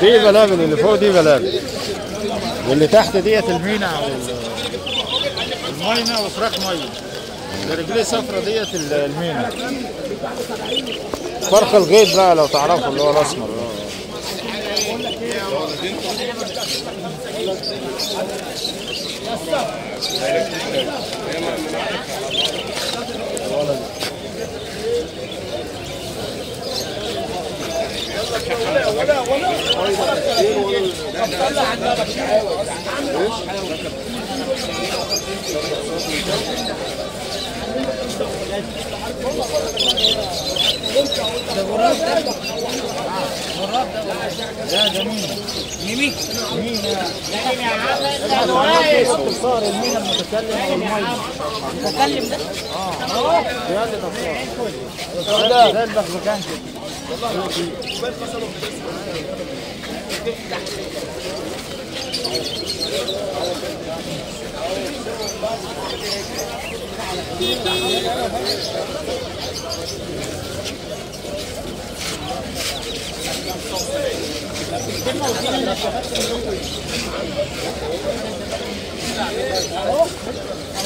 دي بلابل اللي فوق، دي بلابل، واللي تحت ديت المينا المينا وفراخ ميه. اللي رجليه صفرا ديت المينا. فرخ الغيط بقى لو تعرفوا اللي هو الاسمر. ده جميل. مين؟ المتكلم ده؟ ده البغبغان كده.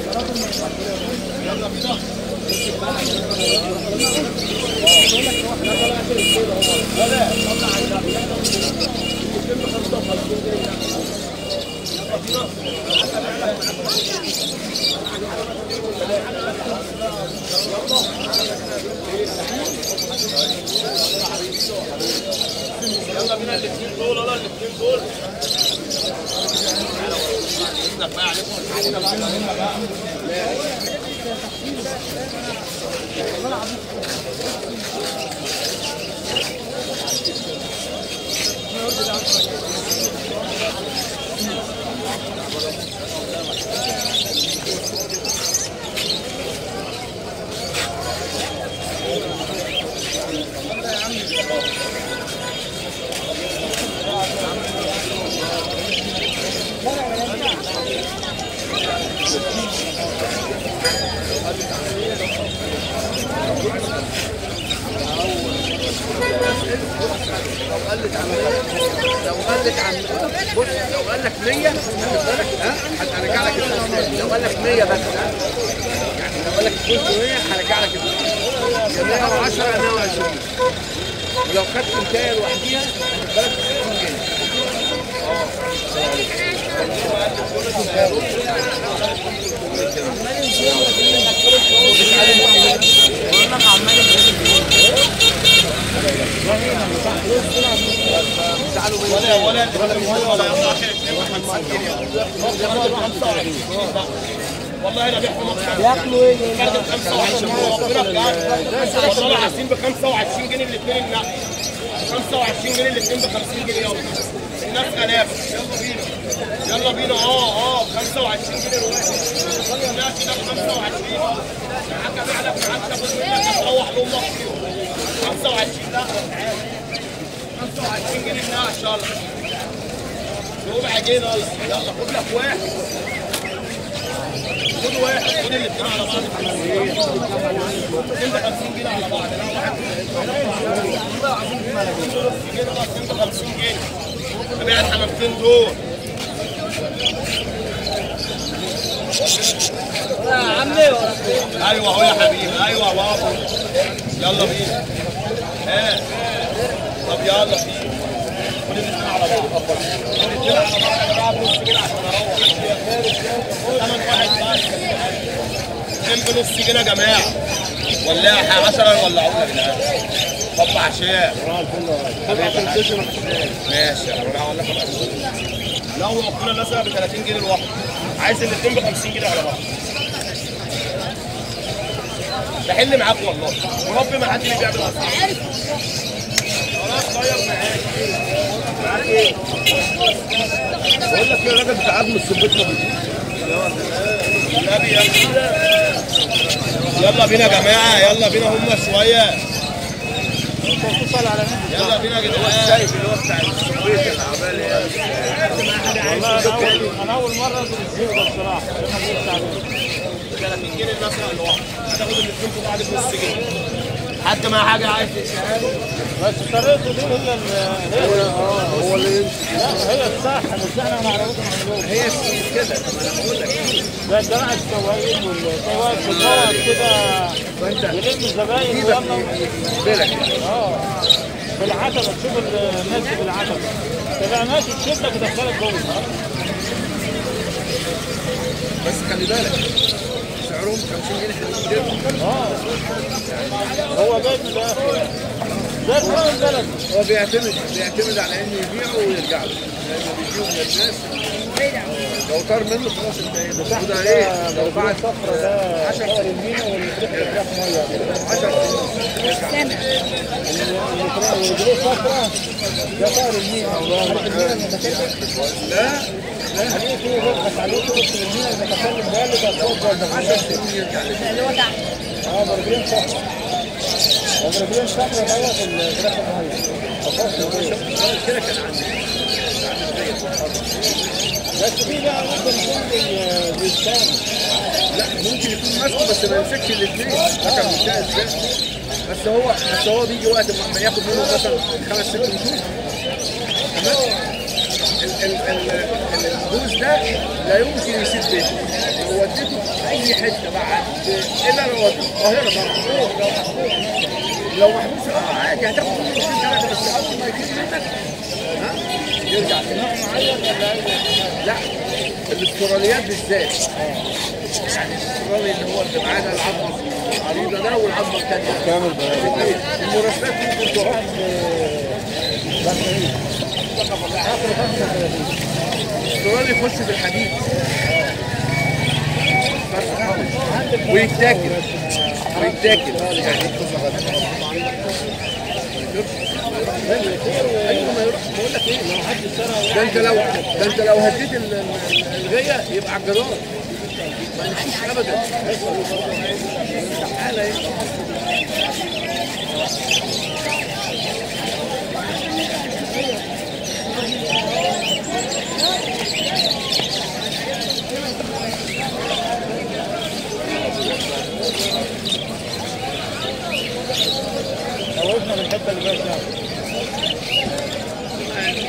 يلا بينا الاثنين دول، يلا الاثنين دول. لو قال لك 100 هرجع لك الثاني، لو قال لك 100 بس يعني لو قال لك 300 هرجع لك الثاني، 110 120 ولو خدت انتايه لوحديها هتبقى والله انا بيحكوا ياكلوا ايه؟ كارت ب 25 والله العظيم ب 25 جنيه الاثنين، النقل 25 جنيه الاثنين ب 50 جنيه يابا، الناس غلابه. يلا بينا يلا بينا. ب 25 جنيه الواحد، الناس ده ب 25 معاك، معلب معاك تاخد منك تروح لامك فيهم 25، ده 25 جنيه النقل ان شاء الله ربع جنيه. يلا خد لك واحد، خد واحد، خد الاثنين على بعض، الاثنين ب 50 جنيه على بعض، الاثنين ب 50 جنيه، ابيع الحبابتين دول. يا عمي ايوه اهو يا حبيبي، ايوه بابا، يلا بينا. ها طب يلا بينا، خد الاثنين على بعض، خد الاثنين على بعض، ابيع نص كده عشان اروح. 8 واحد بس. الجنب نص جنيه يا جماعه، ولاحه 10 ولا عقله يا جدعان؟ طب عشان ماشي انا هقول لك لو ربنا مثلا ب 30 جنيه الواحد، عايز الاثنين ب 50 جنيه على بعض. بحل معاك والله، وربي ما حد يبيع بالاسعار. خلاص غير معاك. معاك ايه؟ بقول لك يا راجل بتعاد من السبيت ما بتجيش. يلا بينا يا جماعه، يلا بينا هما شويه. يلا بينا يا جدعان. شايف اللي هو بتاع السبيت العبال والله انا اول مره انزل السوق بصراحه، ب 30 جنيه مثلا الواحد، هتاخد الاثنين في بعض بنص جنيه. حد ما حاجه عايز تشتريها له؟ بس طريقته دي هي اللي هو اللي لا هي الصح، بس احنا ما نعرفوش نعملوها. هي كده، طب انا بقول لك ده جماعه السواقين والسواق بتدور كده يلم الزباين ويلا بالك بالعتبه، تشوف الناس بالعتبه تبقى ماشي تشدك وتدخلك جوه. بس خلي بالك سعرهم 50 جنيه كتير. هو جاي من الاخر زي سعر البلد، هو بيعتمد على انه يبيعه ويرجع له، لانه بيجيبه من الناس لو طار منه خلاص انت بتاخد عليه. لو بعد صفرة ده 10 جنيه والفرق 10 جنيه والجروب صفرة ده سعر المينا لا هنيجي فيه بس عليه طرق المينا المتكلم ده اللي بيتصور ده 10 جنيه يرجع له اللي هو تحت. ضاربين صفرة ضاربين صفرة بقى في الجراف المية خلاص كده كان عندي. بس في بقى ممكن يكون بالثاني، لا ممكن يكون ماسكه بس ما يمسكش الاثنين، فاكر منتهى ازاي؟ بس هو بيجي وقت ما ياخد منه مثلا 5 6 نجوم، الجوز ده لا يمكن يسيب بيته، لو وديته في اي حته بعد الا لو وديته القاهره لو محبوس عادي هتاخد منه 2 3 بس اول ما يجيب منك يرجع تاني. لا الاستراليات بالذات يعني الاسترالي اللي هو اللي معانا العظمه العريضه ده والعظمه الثانيه كامل بقى المرسلات ممكن تروح الاسترالي يخش في الحديد ويتاكل يعني ايوه ما يروحش. بقول لك ايه لو حد اشترى ده انت لو هديت الغيه يبقى على الجدار ما يمشيش ابدا. تعالى ايه خوفنا من الحته اللي بقت يعني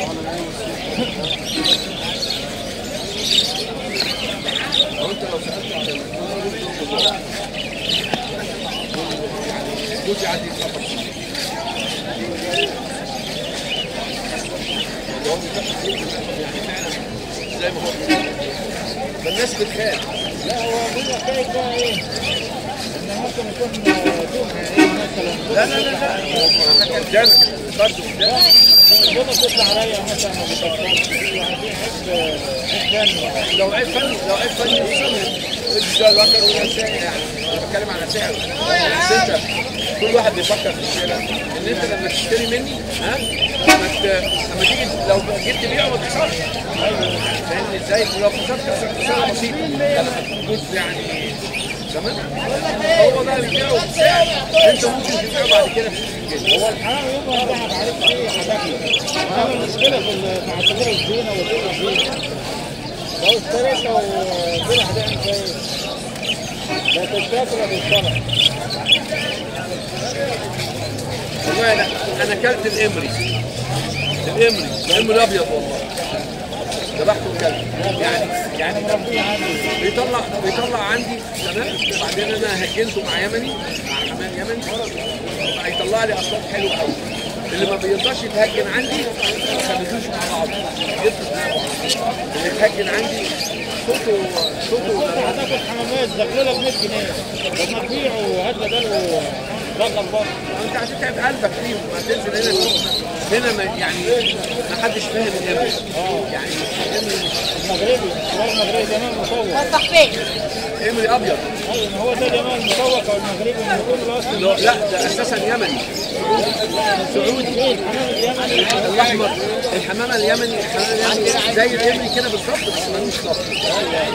زي ما هو الناس بتخاف. لا هو بيقول لك ايه ان ممكن يكون مثلا لا برضه البوطه بتطلع عليا مثلا ما بتطلعش لو عيب فني يعني انا بتكلم على سعر. انت كل واحد بيفكر في الشارع ان انت لما تشتري مني لما تيجي لو جبت بيعه ما تخسرش. فاهمني ازاي؟ ولو خسرت خساره بسيطه يعني تمام؟ هو بقى بيبيعه بسعر انت ممكن تبيعه بعد كده ب 60 جنيه. هو الحرام يبقى راحت عليك ايه حاجات انا المشكله في مع التجاره الزينه والزينه لو اشتريت لو طلع هتعمل فيها ايه؟ لا تستاكل ولا تشتغل. والله لا انا اكلت الامري الابيض والله ذبحته وكلته يعني مربيه عندي بيطلع عندي تمام. وبعدين انا هجنته مع يمني مع حمام يمني هيطلع لي اصوات حلوه قوي. اللي ما بيقدرش يتهجن عندي ما خليتوش مع بعض. اللي يتهجن عندي شوفوا هتاكل حمامات داخله ب 100 جنيه لما تبيعوا هات بداله رقم برضه. انت عشان تعب قلبك فيهم هتنزل هنا هنا يعني ما حدش فاهم هنا يعني المغربي هو المغربي زمان مصور فتح فين؟ امري ابيض ايوه هو ده زمان مصور او المغربي اللي كله اصلا لا ده اساسا يمني سعودي ايه الحمام الاحمر الحمامه اليمني زي الامري كده بالظبط بس ملوش خط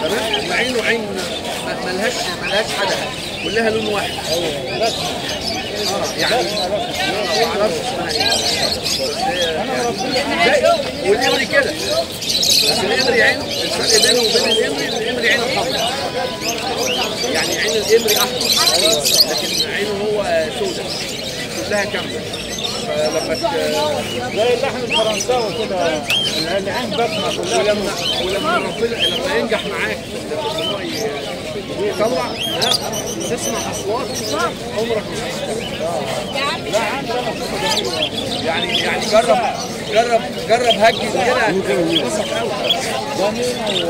تمام وعينه عين ملهاش حاجه كلها لون واحد بس يعني ما اعرفش اسمها ايه والامري كده بس الامري عينه الفرق بينه وبين الامري عينه حمراء يعني عين الامري احمر لكن عينه هو سوداء كلها كامله فلما زي اللحن الفرنساوي كده العين بسمه كلها ولما ربنا لما ينجح معاك ان هو يطلع تسمع اصوات عمرك لا يعني جرب جرب جرب هجي كده هتتبسط قوي جميل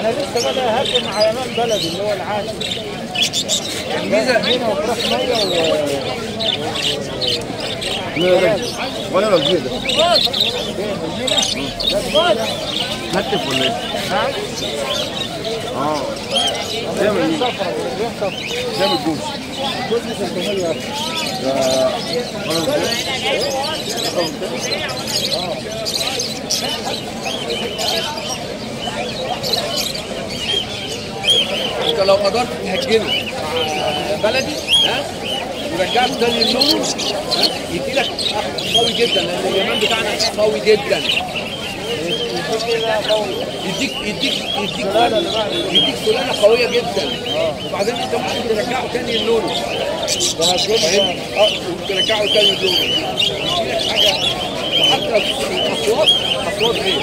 انا لسه بدأ اهجم على امام بلدي اللي هو العاشر الميزه هنا وفراخ ميه ولا لو جديد متف ولا ايه؟ جامد جامد جوز انت لو قدرت تهجنه بلدي ها ورجعت تاني اللون يديلك قوي جدا لان اليمن بتاعنا قوي جدا يديك سلالة قوية جدا وبعدين انت ممكن ترجعه تاني لونه ترجعه تاني لونه يديلك حاجة وحتى اصوات غير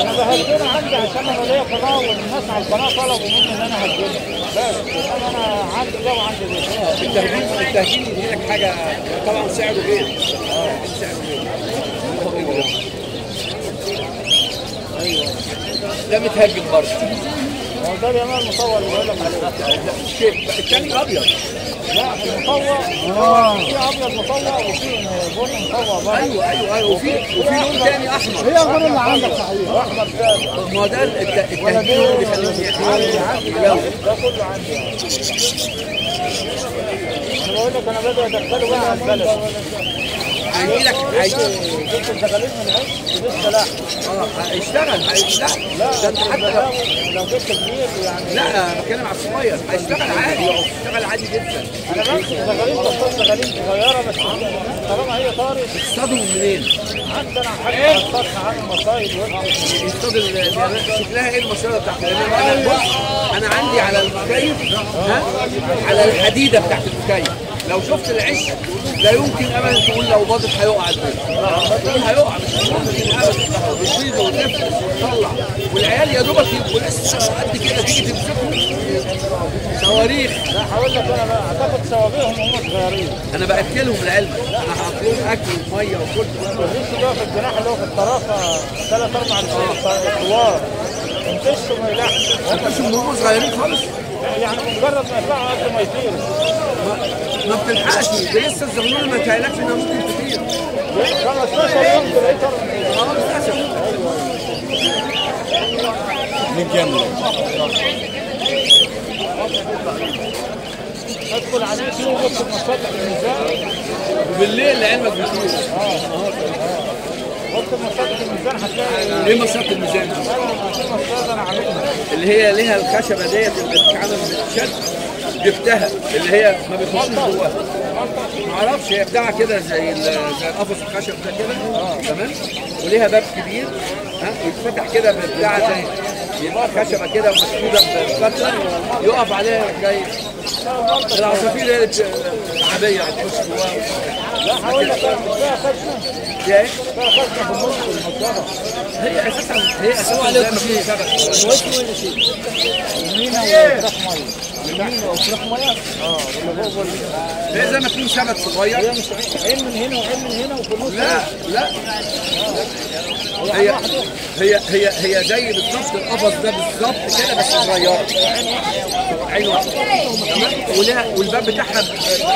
انا بهجنها عندي عشان انا ليا قناة والناس على القناة طلبوا مني ان انا هجنها بس انا عندي ده وعندي ده التهجين يديلك حاجة طبعا سعره غير ده متهجم برضه. هو ده اليمين المصور اللي بقول لك عليه. الشيب الثاني ابيض. لا المصور في ابيض مصور وفي بني مصور برضه. ايوه وفي لون ثاني احمر. هي الغير اللي عندك صحيح. احمر ثاني. ما هو ده التهجيم اللي بيخليهم يتحركوا. ده كله عندي انا بقول لك انا بدأت ادخله بقى على البلد. هيجيلك كنت شغالين من عيش ولسه لا هيشتغل لا ده انت حتى لو جبت كبير يعني لا انا بتكلم على الصغير هيشتغل عادي جدا انا بس شغالين صغيره بس طالما هي طارت بتصطادوا منين؟ حتى انا حاجه بصطادها عن المصايد بتصطاد شكلها ايه المصايد بتاعتك؟ انا بص انا عندي على المكيف ها على الحديده بتاعت المكيف لو شفت العش لا يمكن ابدا تقول لو باظت هيقع البيض هيقع مش ممكن ابدا بيصيد وتفلس وتطلع والعيال يا دوبك يبقوا لسه قد كده تيجي تمسكهم صواريخ لا هقول لك انا بقى هتاخد صوابعهم وهم صغيرين انا باكلهم لعلمك انا هحط لهم اكل وميه وكل بص بقى في الجناح اللي هو في الطرافه ثلاث اربع طوار يمسكوا ما يلاحقش انت شوفهم صغيرين خالص يعني مجرد ما يطلعوا قبل ما يطيروا ما بتلحقش ده لسه الزغلول ما تهيألكش انها ممكن تطير 15 يوم تلاقيها للاسف من جنب ادخل عليه فيه وبص المصادر الميزان وبالليل لعلمك بتطير بص المصادر الميزان هتلاقي ايه مصادر الميزان؟ مصادر عاملها اللي هي ليها الخشبه ديت اللي بتتعمل بالشد جبتها اللي هي ما بتخشش جواها معرفش هي بتاعها كده زي القفص الخشب ده كده تمام وليها باب كبير ها ويتفتح كده بتاع زي يبقى خشبه كده ومسدوده بفتحه يقف عليها جاي العصافير هي العاديه هتخش جواها لا هقول لك فيها خشمه دي ايه؟ فيها خشمه في النص والمضطره هي اساسا هي اساسا زي ما فيها شبكه واسمه ايه؟ المينا والفراخ ميه يمين وفراخ ميه. لا زي ما تكون شبت صغير. عين من هنا وعين من هنا وكله. لا هي زي بالظبط القفص ده بالظبط كده بس صغيره. عين واحده. ولا والباب بتاعها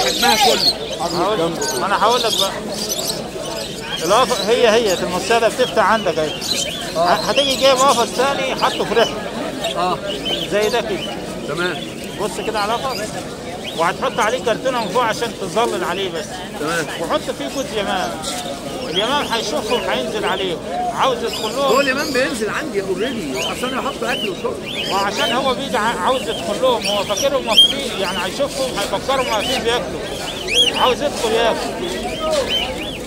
حجمها كله. ما انا هقول لك بقى. هي المساله بتفتح عندك اهي. هتيجي جايب قفص ثاني حاطه في رحله. زي ده كده. تمام. بص كده على القفص وهتحط عليه كرتونه من فوق عشان تظلل عليه بس. تمام. وحط فيه جوز يمام. اليمام هيشوفهم هينزل عليهم، عاوز يدخل لهم. هو اليمام بينزل عندي اوريدي عشان يحط اكل وشرب. وعشان هو بيجي عاوز يدخل لهم، هو فاكرهم واقفين يعني هيشوفهم هيفكروا واقفين بياكلوا. عاوز يدخل ياكل.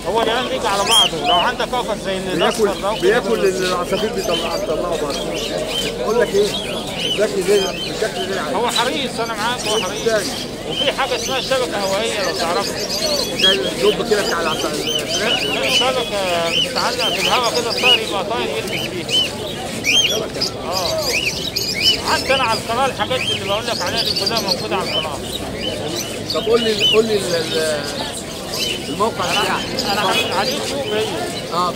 هو اليمام بيجي على بعضه، لو عندك قفص زي اللي بياكل العصافير بيطلعوا بعض. بقول لك ايه؟ الشكل زي هو حريص، انا معاك هو حريص. وفي حاجه اسمها شبكه هوائيه لو تعرفها. زي الدب كده بتاع العصافير. لا الشبكه بتتعلق في الهواء كده الطائر يبقى طاير يلبس فيها. شبكه حتى انا على القناه الحاجات اللي بقول لك عليها دي كلها موجوده على القناه. طب قول لي الموقع بتاعك. انا عامل على اليوتيوب هي.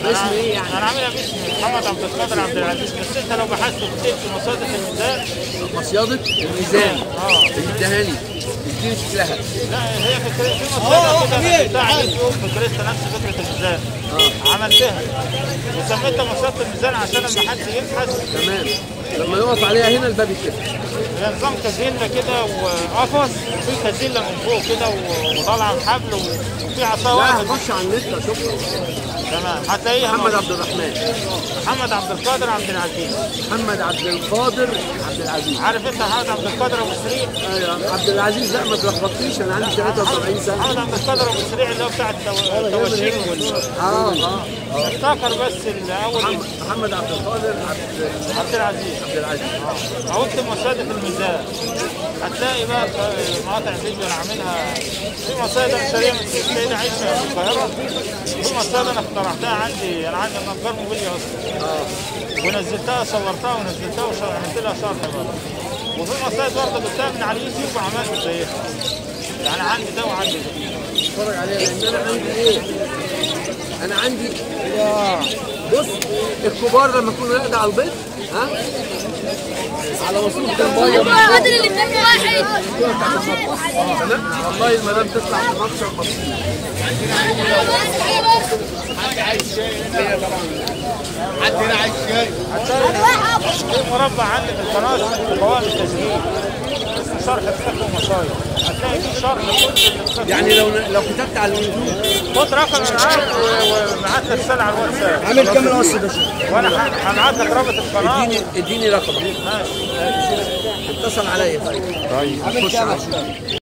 باسم ايه يعني؟ انا عاملها باسم محمد عبدالقادر عبدالعزيز، بس انت لو بحثت وكتبت مصيدة الميزان. مصيدة الميزان. اديها لي. اديني شكلها. لا هي في مصيدة كده بتاع اليوتيوب فكرتها نفس فكرة الميزان. عملتها وسميتها مصيدة الميزان عشان لما حد يبحث. تمام. لما يقف عليها هنا الباب يتفتح. هي نظام كازيلا كده وقفص وفي كازيلا من فوق كده وطالعه بحبل وفي عصايه واحده. لا هخش على النت اشوفها. تمام هتلاقيها محمد عبد الرحمن محمد عبدالقادر عبدالعزيز محمد عبدالقادر عبدالعزيز. عارف انت محمد عبدالقادر ابو سريع؟ ايوه عبدالعزيز. لا ما تلخبطنيش انا عندي 73 سنه. محمد عبدالقادر ابو سريع اللي هو بتاع التوشيك افتكر بس الاول محمد عبدالقادر عبدالعزيز او اكتب مصادة الميزان هتلاقي بقى مقاطع فيديو انا عاملها في مصادة مشاريع من السيدة عايشة في القاهرة. في مصادة انا اخترعتها عندي، انا عندي نجار موبيليا اصلا ونزلتها صورتها ونزلتها وعملت لها شرح برضه. وفي مصادة برضه جبتها من على اليوتيوب وعملت زيها يعني عندي ده وعندي ده. اتفرج عليها لان انا عندي ايه؟ انا عندي بص الكبار لما يكونوا يقعدوا على البيض ها على وصول الميه والله المدام تطلع في مصر حد عايز شاي هنا طبعا حد هنا عايز شاي في مربع عندي في القناه قوائم التشغيل اسمه شرح فقه ومصايب هتلاقي فيه شرح كل يعني لو كتبت على اليوتيوب خد رقم معاك وابعت لك رساله على الواتساب. عامل كام رقم يا باشا؟ وانا هبعت لك رابط القناه. اديني رقمك. ماشي اتصل عليا. طيب عامل كام؟